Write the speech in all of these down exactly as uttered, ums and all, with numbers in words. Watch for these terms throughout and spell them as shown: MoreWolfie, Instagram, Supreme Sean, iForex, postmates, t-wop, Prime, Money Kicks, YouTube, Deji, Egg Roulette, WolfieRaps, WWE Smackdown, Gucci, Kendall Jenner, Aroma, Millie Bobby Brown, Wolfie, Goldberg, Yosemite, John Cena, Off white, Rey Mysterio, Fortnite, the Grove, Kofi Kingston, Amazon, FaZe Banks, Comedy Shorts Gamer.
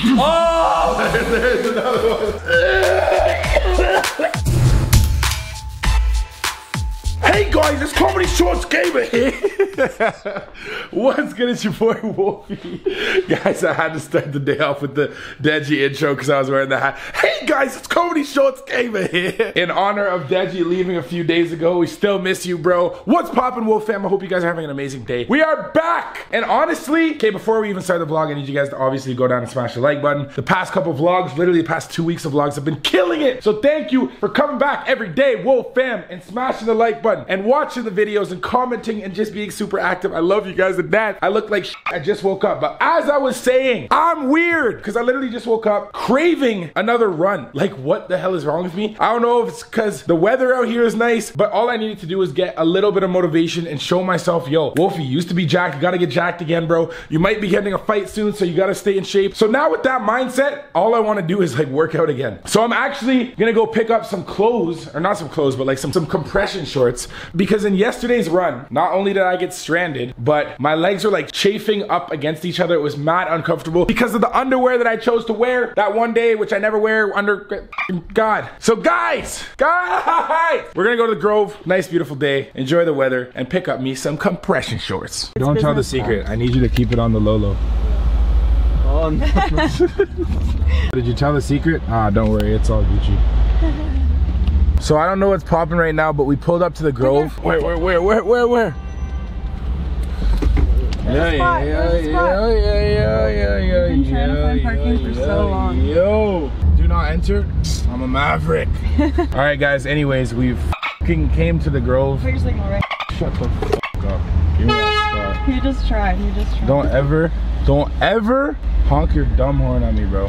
Oh! There's another one. Hey guys, it's Comedy Shorts Gamer here. What's good? It's your boy Wolfie. Guys, I had to start the day off with the Deji intro because I was wearing the hat. Hey guys, it's Comedy Shorts Gamer here. In honor of Deji leaving a few days ago, we still miss you, bro. What's poppin', Wolf fam? I hope you guys are having an amazing day. We are back! And honestly, okay, before we even start the vlog, I need you guys to obviously go down and smash the like button. The past couple vlogs, literally the past two weeks of vlogs, have been killing it. So thank you for coming back every day, Wolf fam, and smashing the like button. And watching the videos and commenting and just being super active. I love you guys and that. I look like shit. I just woke up. But as I was saying, I'm weird because I literally just woke up craving another run. Like, what the hell is wrong with me? I don't know if it's because the weather out here is nice, but all I needed to do was get a little bit of motivation and show myself, yo, Wolfie, you used to be jacked. You gotta get jacked again, bro. You might be getting a fight soon, so you gotta stay in shape. So now with that mindset, all I wanna do is like work out again. So I'm actually gonna go pick up some clothes, or not some clothes, but like some, some compression shorts. Because in yesterday's run, not only did I get stranded, but my legs were like chafing up against each other. It was mad uncomfortable because of the underwear that I chose to wear that one day, which I never wear under, God. So guys, guys, we're gonna go to the Grove, nice beautiful day, enjoy the weather, and pick up me some compression shorts. It's Don't tell the secret, time. I need you to keep it on the low-low. Oh no. Did you tell the secret? Ah, don't worry, it's all Gucci. So I don't know what's popping right now, but we pulled up to the Grove. Where, where, where, where, where, where? Yeah, yeah, yeah, yeah, yeah, yeah, yeah. I've been trying to find parking for so long. Yo, do not enter. I'm a maverick. All right, guys. Anyways, we fucking came to the Grove. Here's like, all right. Shut the fuck up. Give me that spot. You just tried. You just tried. Don't ever, don't ever honk your dumb horn on me, bro.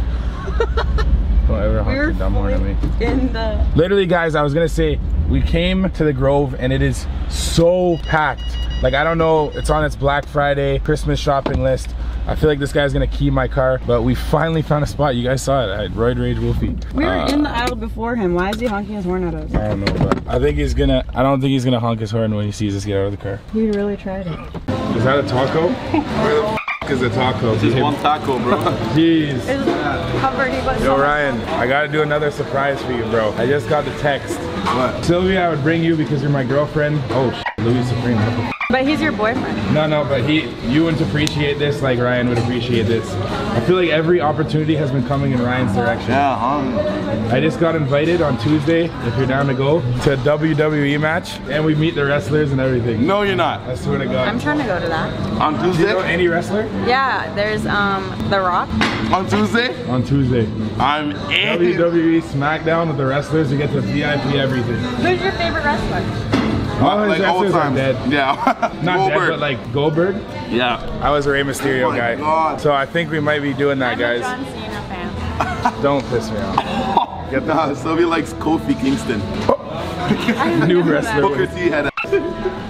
Don't ever honk your dumb horn at me. In the Literally, guys, I was gonna say, we came to the Grove and it is so packed. Like, I don't know, it's on its Black Friday, Christmas shopping list. I feel like this guy's gonna key my car, but we finally found a spot. You guys saw it, I had Roid Rage Wolfie. We were uh, in the aisle before him. Why is he honking his horn at us? I don't know, but I think he's gonna, I don't think he's gonna honk his horn when he sees us get out of the car. He really tried it. Is that a taco? Where the is a taco. This is one taco, bro. Jeez. Yo, Ryan, I gotta do another surprise for you, bro. I just got the text. What? Sylvia, I would bring you because you're my girlfriend. Oh, shit, Louis Supreme. But he's your boyfriend. No, no, but he, you wouldn't appreciate this like Ryan would appreciate this. I feel like every opportunity has been coming in Ryan's direction. Yeah, huh? I just got invited on Tuesday, if you're down to go, to a W W E match, and we meet the wrestlers and everything. No, you're not. I swear to God. I'm trying to go to that. On Tuesday? Do you know any wrestler? Yeah, there's um, The Rock. On Tuesday? On Tuesday. I'm in. W W E Smackdown with the wrestlers. You get the V I P everything. Who's your favorite wrestler? All his like old times. Dead. Yeah. Not Goldberg. Dead, but like Goldberg. Yeah. I was a Rey Mysterio oh my guy. God. So I think we might be doing that, I'm guys. A John Cena fan. Don't piss me off. Get the nah, Sylvia likes Kofi Kingston. New wrestler. Had a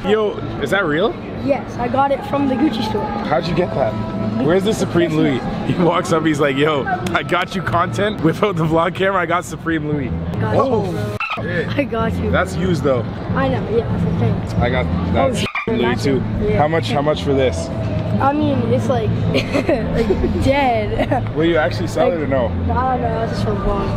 Yo, is that real? Yes, I got it from the Gucci store. How'd you get that? Where's the Supreme Louis? He walks up, he's like, yo, I got you content. Without the vlog camera, I got Supreme Louis. Got oh. Shit. I got you. That's used though. I know, yeah, that's the thing. I got that oh, Louis too. Yeah. How much, how much for this? I mean, it's like, like dead. Will you actually sell like, it or no? I don't know, I just for vlog.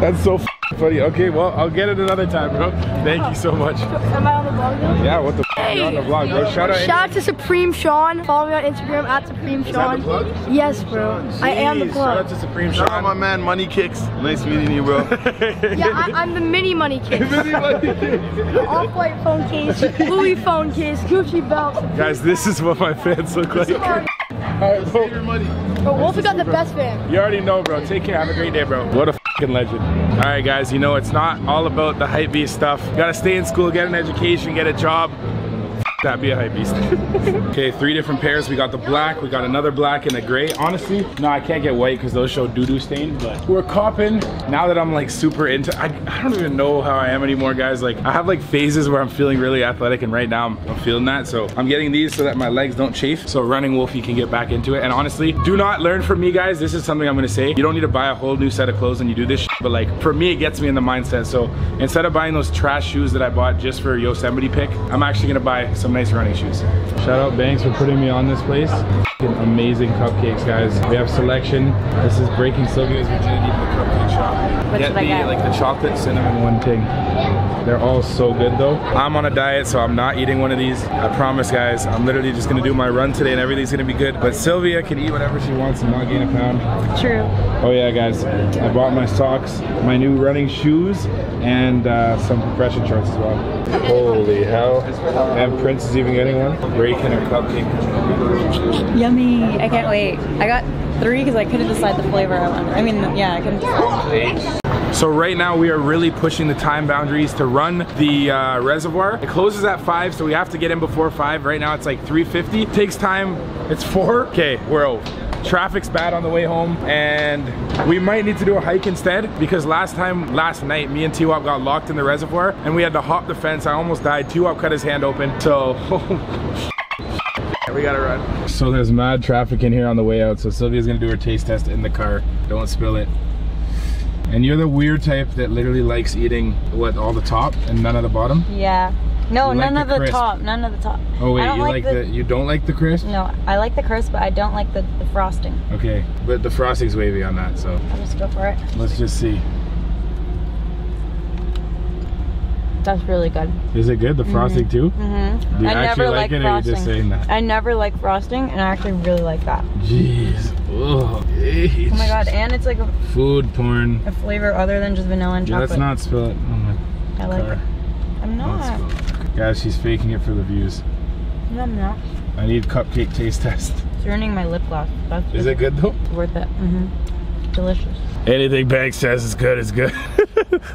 That's so funny. Okay, well, I'll get it another time, bro. Thank oh. you so much. Am I on the vlog now? Yeah, what the hey. You're on the vlog, bro. Shout out, Shout out to Supreme Sean. Follow me on Instagram at Supreme Sean. Is that the plug? Yes, bro. Jeez. I am the plug. Shout out to Supreme Sean. Shout out my man, Money Kicks. Nice meeting you, bro. Yeah, I, I'm the mini Money Kicks. Mini Money Kicks. Off white phone case, Louis phone case, Gucci belt. Guys, this is what my fans look like. Alright, bro. But Wolfie got the best fan. You already know, bro. Take care. Have a great day, bro. What a legend. Alright guys, you know it's not all about the hype beast stuff. You gotta stay in school, get an education, get a job. That'd be a hype beast. Okay, three different pairs. We got the black, we got another black and a gray. Honestly, no, I can't get white because those show doo-doo stain, but we're copping. Now that I'm like super into, I, I don't even know how I am anymore, guys. Like I have like phases where I'm feeling really athletic and right now I'm, I'm feeling that. So I'm getting these so that my legs don't chafe. So running Wolfie can get back into it. And honestly, do not learn from me, guys. This is something I'm gonna say. You don't need to buy a whole new set of clothes when you do this shit, but like for me, it gets me in the mindset. So instead of buying those trash shoes that I bought just for Yosemite pick, I'm actually gonna buy some nice running shoes. Shout out Banks for putting me on this place. Amazing cupcakes, guys. We have selection. This is breaking Sylvia's virginity for the cupcake shop. What Get the get? like the chocolate cinnamon one thing. They're all so good though. I'm on a diet, so I'm not eating one of these. I promise, guys. I'm literally just gonna do my run today, and everything's gonna be good. But Sylvia can eat whatever she wants and not gain a pound. True. Oh yeah, guys. I bought my socks, my new running shoes, and uh, some compression shorts as well. Holy hell! And Prince is even getting one. Breaking a cupcake. Yum. I can't wait. I got three because I couldn't decide the flavor I wanted. I mean, yeah, I couldn't decide. So right now we are really pushing the time boundaries to run the uh, reservoir. It closes at five, so we have to get in before five. Right now it's like three fifty. Takes time. It's four. Okay, we're over. Traffic's bad on the way home, and we might need to do a hike instead, because last time, last night, me and t-wop got locked in the reservoir, and we had to hop the fence. I almost died. t-wop cut his hand open, so... We gotta run. So there's mad traffic in here on the way out, so Sylvia's gonna do her taste test in the car. Don't spill it. And you're the weird type that literally likes eating, what, all the top and none of the bottom? Yeah. No, you none like the of the top. None of the top. Oh wait, you like, like the, the you don't like the crisp? No, I like the crisp, but I don't like the, the frosting. Okay, but the frosting's wavy on that, so. I'll just go for it. Let's just see. That's really good. Is it good? The frosting mm-hmm. too? Mm-hmm. Do you I actually never like it frosting. Or are you just saying that? I never like frosting, and I actually really like that. Jeez. Oh, geez. Oh my god, and it's like a food porn. A flavor other than just vanilla and yeah, chocolate. Let's not spill it. Oh my I like car. It. I'm not. It. Guys, she's faking it for the views. No, I'm not. I need cupcake taste test. It's ruining my lip gloss. That's is it good though? It's worth it. Mm-hmm. Delicious. Anything Banks says is good, is good.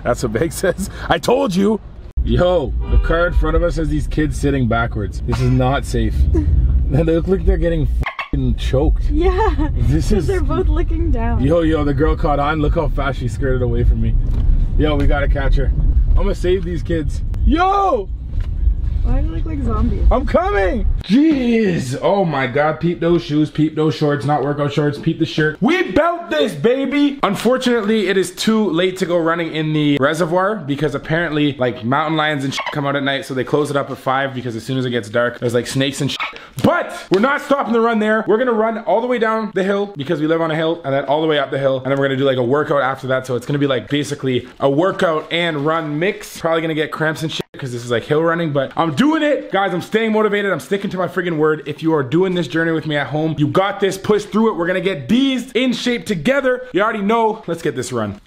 That's what Banks says. I told you. Yo, the car in front of us has these kids sitting backwards. This is not safe. They look like they're getting f***ing choked. Yeah, this is. They're both looking down. Yo, yo, the girl caught on. Look how fast she skirted away from me. Yo, we gotta catch her. I'm gonna save these kids. Yo! Why do you look like zombies? I'm coming! Jeez! Oh my god, peep those shoes, peep those shorts, not workout shorts, peep the shirt. We belt this, baby! Unfortunately, it is too late to go running in the reservoir because apparently, like, mountain lions and shit come out at night, so they close it up at five because as soon as it gets dark, there's like snakes and shit. But we're not stopping the run there. We're gonna run all the way down the hill because we live on a hill, and then all the way up the hill, and then we're gonna do like a workout after that, so it's gonna be like basically a workout and run mix. Probably gonna get cramps and shit because this is like hill running, but I'm doing it. Guys, I'm staying motivated. I'm sticking to my friggin' word. If you are doing this journey with me at home, you got this. Push through it. We're gonna get these in shape together. You already know. Let's get this run.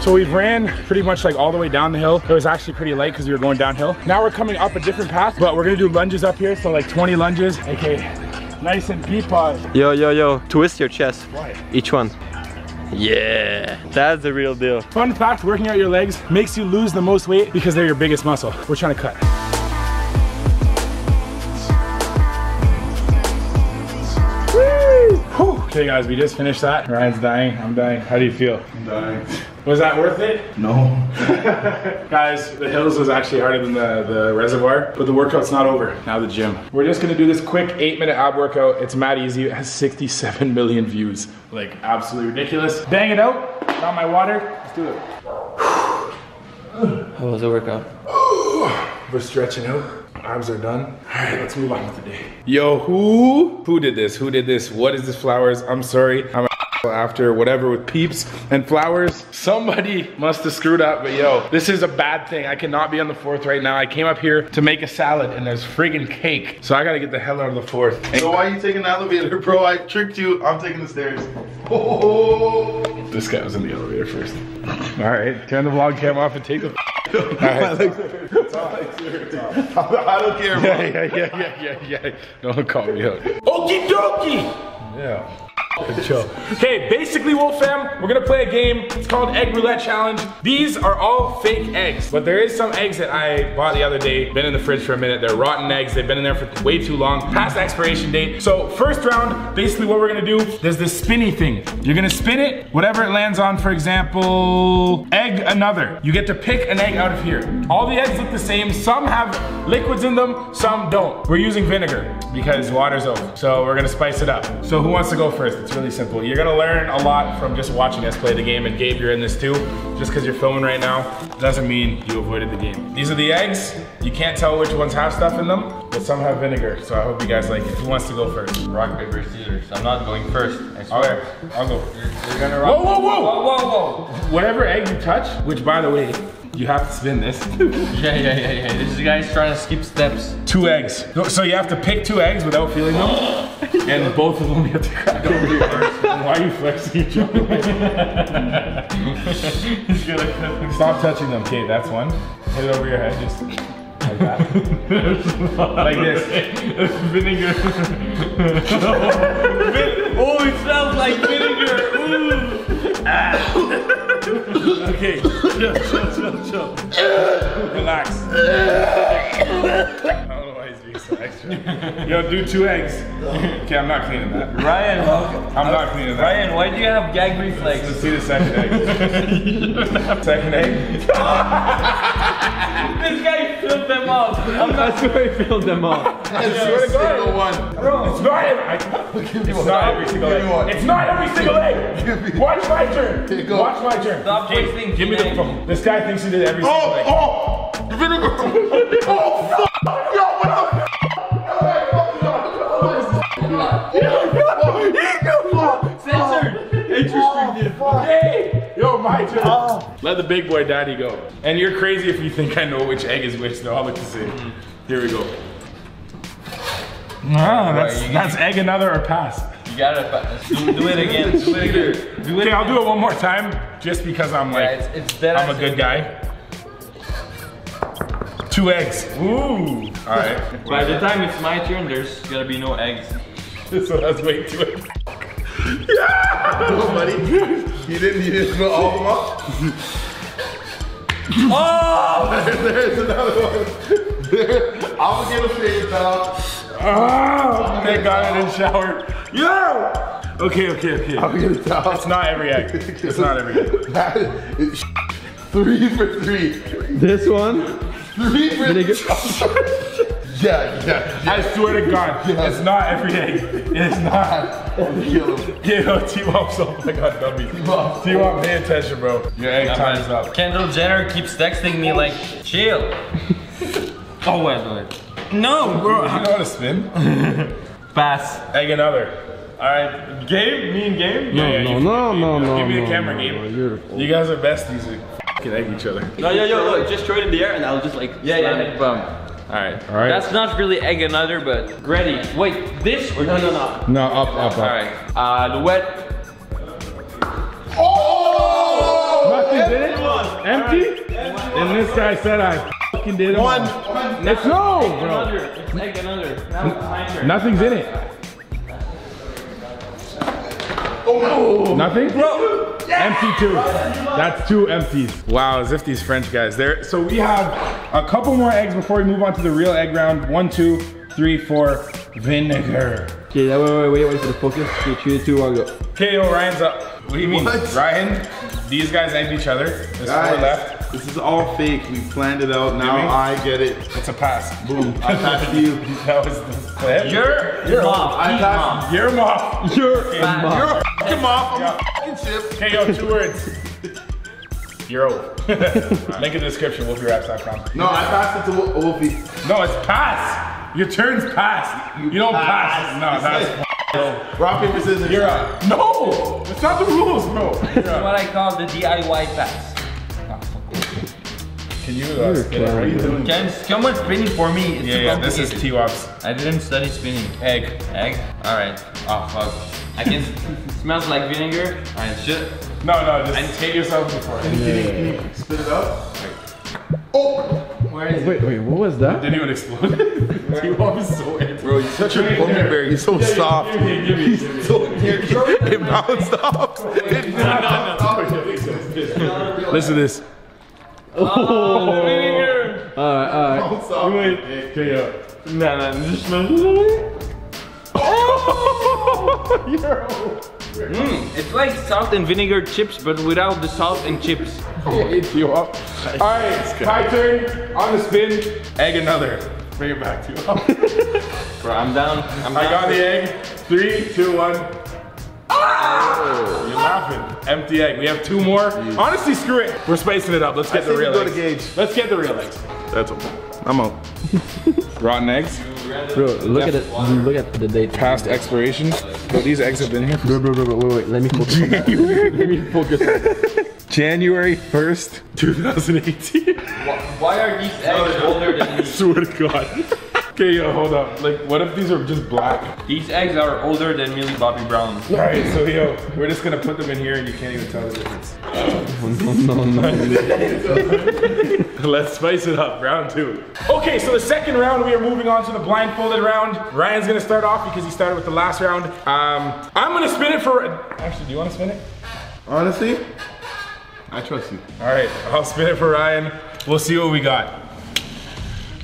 So we've ran pretty much like all the way down the hill. It was actually pretty light because we were going downhill. Now we're coming up a different path, but we're gonna do lunges up here. So like twenty lunges, okay, nice and deep pause. Yo, yo, yo, twist your chest. Why? Each one. Yeah, that's the real deal. Fun fact, working out your legs makes you lose the most weight because they're your biggest muscle. We're trying to cut. Okay guys, we just finished that. Ryan's dying, I'm dying. How do you feel? I'm dying. Was that worth it? No. Guys, the hills was actually harder than the, the reservoir, but the workout's not over. Now the gym. We're just gonna do this quick eight minute ab workout. It's mad easy, it has sixty-seven million views. Like, absolutely ridiculous. Bang it out, got my water. Let's do it. How was the workout? We're stretching out. Abs are done. All right, let's move on with the day. Yo, who? Who did this? Who did this? What is this? Flowers? I'm sorry. I'm after whatever with peeps and flowers. Somebody must have screwed up, but yo, this is a bad thing. I cannot be on the fourth right now. I came up here to make a salad and there's friggin' cake. So I gotta get the hell out of the fourth. So why are you taking the elevator, bro? I tricked you. I'm taking the stairs. Oh. This guy was in the elevator first. All right, turn the vlog cam off and take the Right. I don't care. Yeah, yeah, yeah, yeah, yeah, yeah. Don't call me out. Okie dokie. Yeah. Okay, basically, Wolf Fam, we're gonna play a game. It's called Egg Roulette Challenge. These are all fake eggs, but there is some eggs that I bought the other day. Been in the fridge for a minute. They're rotten eggs. They've been in there for way too long, past the expiration date. So first round, basically what we're gonna do, there's this spinny thing. You're gonna spin it, whatever it lands on, for example, egg another. You get to pick an egg out of here. All the eggs look the same. Some have liquids in them, some don't. We're using vinegar because water's over. So we're gonna spice it up. So who wants to go first? It's really simple. You're gonna learn a lot from just watching us play the game, and Gabe, you're in this too. Just because you're filming right now doesn't mean you avoided the game. These are the eggs. You can't tell which ones have stuff in them, but some have vinegar. So I hope you guys like it. Who wants to go first? Rock, paper, scissors. I'm not going first. I swear. Okay, I'll go. You're, you're gonna rock. Whoa, whoa, whoa! Whoa, whoa, whoa! Whatever egg you touch, which by the way, you have to spin this. yeah, yeah, yeah, yeah. This guy's trying to skip steps. Two eggs. So you have to pick two eggs without feeling them, and both of them you have to crack over your first. Why are you flexing each other? Stop touching them. Okay, that's one. Hit it over your head, just like that. Like this. It's vinegar. Oh, it smells like vinegar. Ooh. Ah. Okay, chill, chill, chill, chill. Relax. I don't know why he's being so extra. Yo, do two eggs. Okay, I'm not cleaning that. Ryan, I'm not cleaning that. Ryan, why do you have gag reflex? Let's see the second egg. Second egg? This guy filled them up. I'm not sure he filled them up. I swear to God. Bro, it's not every single egg. It's not every single egg. Watch my turn. Watch my turn. Stop wasting. Give me the phone. This guy thinks he did everything. Oh, oh! The vinegar! Oh, fuck! Yo, what up? Censored! Interesting. Hey! Yo, my turn. Oh. Let the big boy daddy go. And you're crazy if you think I know which egg is which, though. I'll let you see. Here we go. Ah, that's, right, that's egg another or pass. You gotta do, do it again. Do it again. Do it okay, again. I'll do it one more time, just because I'm like, yeah, it's, it's I'm a good guy. It. Two eggs. Ooh. All right. By the time it's my turn, there's gonna be no eggs. So that's way too eggs. Yeah. No, buddy. You didn't. You didn't smell all of them up. Oh! There, there's another one. There. I'm gonna get a face out. Oh, thank God I didn't shower. Yo! Okay, okay, okay. I'm gonna tell. It's not every egg. It's not every egg. That is three for three. This one? Three for three. Yeah, yeah, yeah. I swear to God, yeah. It's not every egg. It's not. Yo, T-Wop's oh my God, dummy. T-Wop, pay attention, bro. Your egg yeah, time's up. Kendall Jenner keeps texting me like, chill. Oh, wait, wait. No, bro. You know how to spin? Pass. Egg another. All right, Gabe, me and Gabe. No, yeah, no, no, Gabe, no, no. Give me no, the camera, no, Gabe. No, you guys are besties. Can egg each other. No, yo, yo, look, just throw it in the air, and I'll just like. Yeah, yeah, yeah. Bum. All right, all right. That's not really egg another, but ready. Wait, this or no, no, no. No, up, up, up. All right. Uh, the wet. Oh! Nothing did it. Empty. Right. And this guy said I. Did it one. One. Let's go, bro. Another. It's egg another. Now nothing's in it. Oh. Nothing? Bro. Yeah. Empty two. That's two empties. Wow, as if these French guys. There. So we have a couple more eggs before we move on to the real egg round. One, two, three, four. Vinegar. Okay, wait, wait, wait, wait for the focus. Okay, three, two, one, go. Okay, yo, Ryan's up. What do you mean? What? Ryan, these guys egged each other. There's guys. Four left. This is all fake. We planned it out. Now Jimmy? I get it. It's a pass. Boom. I pass to you. That was the plan. You're, you're mom. I pass. You're mom. You're mom. You're f***ing mom. I'm f***ing chip. Hey, yo, two words. You're old. Link in the description, Wolfie Raps dot com. No, I passed it to Wolfie. No, it's pass. Your turn's pass. You, you don't pass. pass. No, that's Yo, rock, paper, scissors. You're up. No! It's not the rules, bro. This is what I call the D I Y pass. Can you uh, spin it? What are you doing? Can someone spin it for me? It's yeah, yeah, this is T-Wop's. I didn't study spinning. Egg. Egg? Alright. Oh, fuck. I can smells like vinegar. Alright, shit. No, no, just take yourself before it. Yeah. Spit it up. Oh! Where is wait, it? Wait, what was that? Didn't even explode. T-Wop is so anti. Bro, you're such a boomerang. You're so soft. Give me, give me, give me. So, it bounced off. It bounced off. Listen to this. Oh, the vinegar. Alright, alright. Wait, K O. Nah, nah, just oh! Yo! Mm, it's like salt and vinegar chips, but without the salt and chips. It's you up. Alright, my turn. On the spin. Egg another. Bring it back to you. Bro, I'm down. I'm down. I got the egg. Three, two, one. Oh, you're laughing. Empty egg. We have two more. Jeez. Honestly, screw it. We're spacing it up. Let's get I the real go eggs. To gauge. Let's get the real eggs. That's okay. I'm out. Rotten eggs. Bro, look Def at it. Look at the date. Past expiration. Bro, these eggs have been here. Bro, bro, bro, bro, wait, wait. Let me focus on that. Let me focus on that. January first, two thousand eighteen. Why, why are these eggs older than me? I swear to God. Okay, yo, hold up. Like, what if these are just black? These eggs are older than Millie Bobby Brown. All right, so yo, we're just gonna put them in here, and you can't even tell the difference. Oh, no, no, no. Let's spice it up, round two. Okay, so the second round, we are moving on to the blindfolded round. Ryan's gonna start off because he started with the last round. Um, I'm gonna spin it for. Actually, do you want to spin it? Honestly, I trust you. All right, I'll spin it for Ryan. We'll see what we got.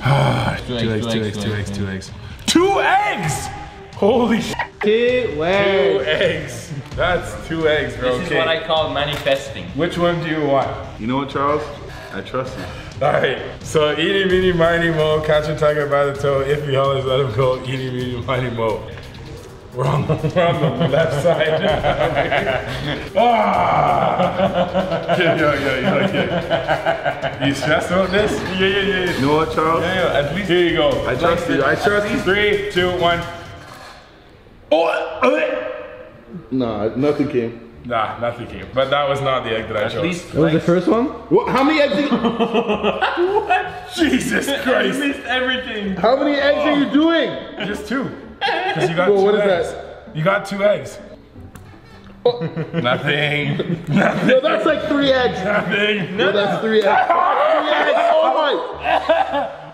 Ah, two, two eggs, two eggs, two eggs, two eggs. Two eggs! Holy shit! Two eggs. Two eggs. That's two eggs, bro. This is okay. What I call manifesting. Which one do you want? You know what, Charles? I trust you. Alright, so eeny, meeny, miny, mo, catch a tiger by the toe, if he hollers, let him go, eeny, meeny, miny, mo. We're on the, we're on the left side. Ah! Yo, yo, yo, yo, yo. You stressed about this? Yeah, yeah, yeah, yeah. You know what, Charles? Yeah, yeah, at least. Here you go. I trust you, I trust you. Three, two, one. Oh! Nah, nothing came. Nah, nothing came. But that was not the egg that I chose. At least that was the first one? What? How many eggs did you... What? Jesus Christ. You missed everything. How many eggs oh. are you doing? Just two. Because you got Whoa, two what eggs. Is that? You got two eggs. Oh. Nothing. Nothing. No, that's like three eggs. Nothing. No, no, that's three eggs. Three eggs. Oh my.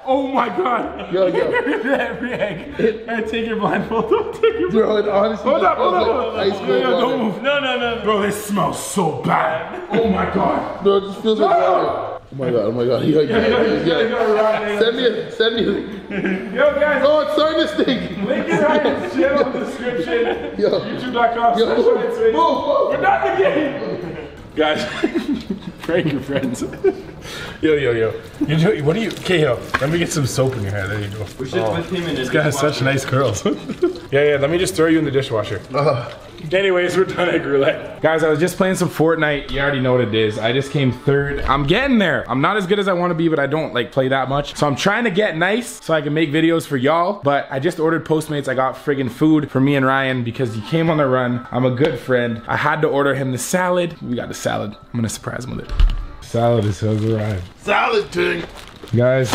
Oh my God. Yo, yo. Every egg. Hey, take your blindfold. Don't take your blindfold. Bro, it honestly. Hold up, hold up, hold up. Ice cream. Don't move. No, no, no. Bro, this smells so bad. Oh my God. Bro, it just feels like water. Oh my God, oh my God. Yo, yeah, yo, yo, yo, yo. Right, send me a, send me a. Yo guys. Oh, it's starting to stink. Link is right in the channel description. YouTube dot com. We're not in the game. Guys, prank your friends. Yo, yo, yo. You're doing, what are you, okay, yo, let me get some soap in your hair, there you go. We should oh. put him in the This guy has such nice curls. Yeah, yeah, let me just throw you in the dishwasher. Uh. Anyways, we're done at roulette. Guys, I was just playing some Fortnite. You already know what it is. I just came third. I'm getting there. I'm not as good as I want to be, but I don't like play that much. So I'm trying to get nice so I can make videos for y'all. But I just ordered Postmates. I got friggin' food for me and Ryan because he came on the run. I'm a good friend. I had to order him the salad. We got the salad. I'm gonna surprise him with it. Salad is so good. Salad thing. Guys,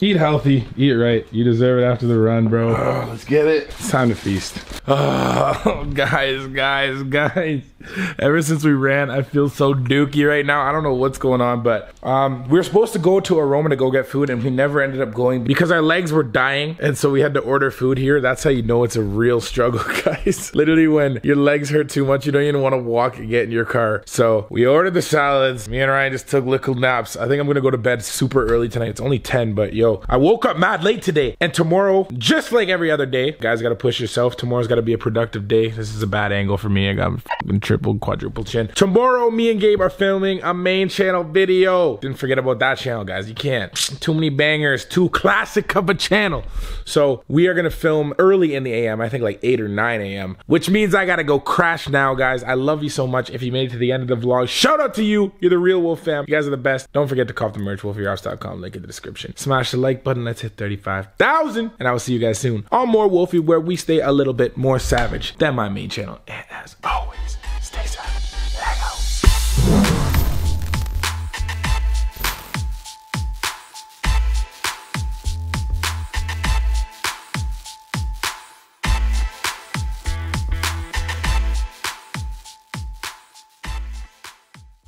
eat healthy, eat right. You deserve it after the run, bro. Oh, let's get it. It's time to feast. Oh, guys, guys, guys. Ever since we ran, I feel so dookie right now. I don't know what's going on, but um, we were supposed to go to Aroma to go get food, and we never ended up going because our legs were dying, and so we had to order food here. That's how you know it's a real struggle, guys. Literally, when your legs hurt too much, you don't even want to walk and get in your car. So we ordered the salads. Me and Ryan just took little naps. I think I'm going to go to bed super early tonight. It's only ten, but yo, I woke up mad late today, and tomorrow, just like every other day, guys, gotta push yourself. Tomorrow's gotta be a productive day. This is a bad angle for me. I got a triple, quadruple chin. Tomorrow, me and Gabe are filming a main channel video. Didn't forget about that channel, guys. You can't. Too many bangers. Too classic of a channel. So we are gonna film early in the A M. I think like eight or nine A M Which means I gotta go crash now, guys. I love you so much. If you made it to the end of the vlog, shout out to you. You're the real Wolf fam. You guys are the best. Don't forget to cop the merch. Wolfie Raps dot com. Link in the description. Smash the like button. Let's hit thirty-five thousand, and I will see you guys soon on more Wolfie, where we stay a little bit more savage than my main channel, and as always.